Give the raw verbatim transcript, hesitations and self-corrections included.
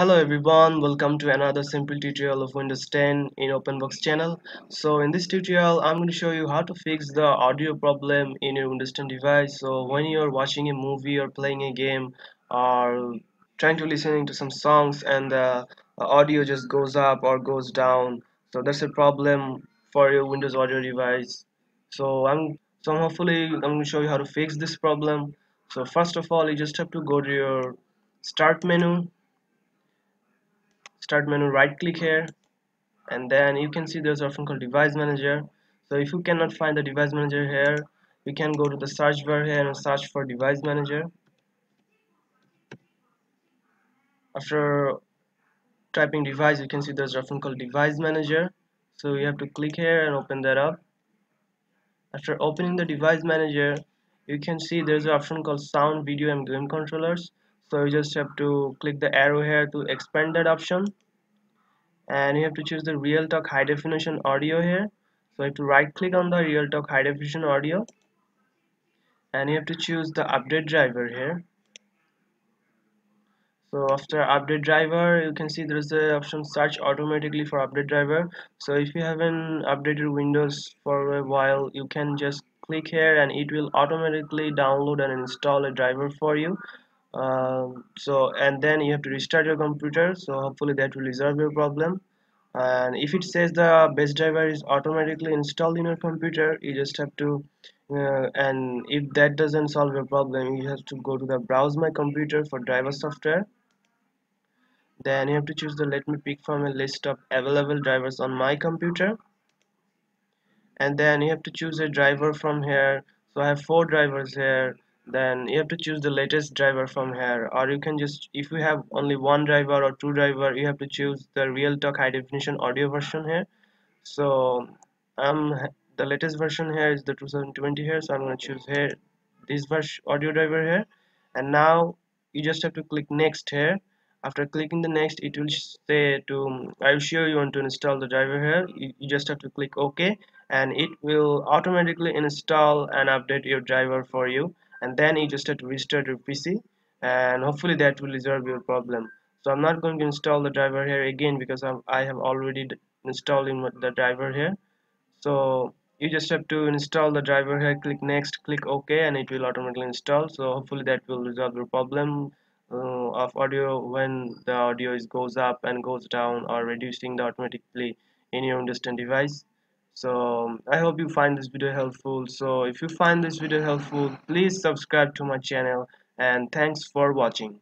Hello everyone, welcome to another simple tutorial of Windows ten in OpenBox channel. So in this tutorial I'm going to show you how to fix the audio problem in your Windows ten device. So when you're watching a movie or playing a game or trying to listening to some songs and the audio just goes up or goes down, so that's a problem for your Windows audio device. So I'm so hopefully I'm going to show you how to fix this problem. So first of all, you just have to go to your start menu start menu right click here, and then you can see there's option called device manager. So if you cannot find the device manager here, you can go to the search bar here and search for device manager. After typing device, you can see there's option called device manager, so you have to click here and open that up. After opening the device manager, you can see there's an option called sound, video and game controllers. So you just have to click the arrow here to expand that option, and you have to choose the Realtek high definition audio here. So you have to right click on the Realtek high definition audio, and you have to choose the update driver here. So after update driver, you can see there is the option search automatically for update driver. So if you haven't updated Windows for a while, you can just click here and it will automatically download and install a driver for you. Um, so and then you have to restart your computer, so hopefully that will resolve your problem. And if it says the base driver is automatically installed in your computer, you just have to uh, and if that doesn't solve your problem, you have to go to the browse my computer for driver software. Then you have to choose the let me pick from a list of available drivers on my computer, and then you have to choose a driver from here. So I have four drivers here. Then you have to choose the latest driver from here, or you can just, if you have only one driver or two driver, you have to choose the Realtek high definition audio version here. So um, the latest version here is the two thousand twenty here, so I'm going to choose here this version audio driver here, and now you just have to click next here. After clicking the next, it will say to are you sure you want to install the driver here. You, you just have to click OK, and it will automatically install and update your driver for you. And then you just have to restart your P C, and hopefully that will resolve your problem. So I'm not going to install the driver here again because I'm, I have already installed in the driver here. So you just have to install the driver here, click next, click OK, and it will automatically install. So hopefully that will resolve your problem uh, of audio when the audio is goes up and goes down, or reducing the automatically in your Windows ten device. So I hope you find this video helpful. So if you find this video helpful, please subscribe to my channel, and thanks for watching.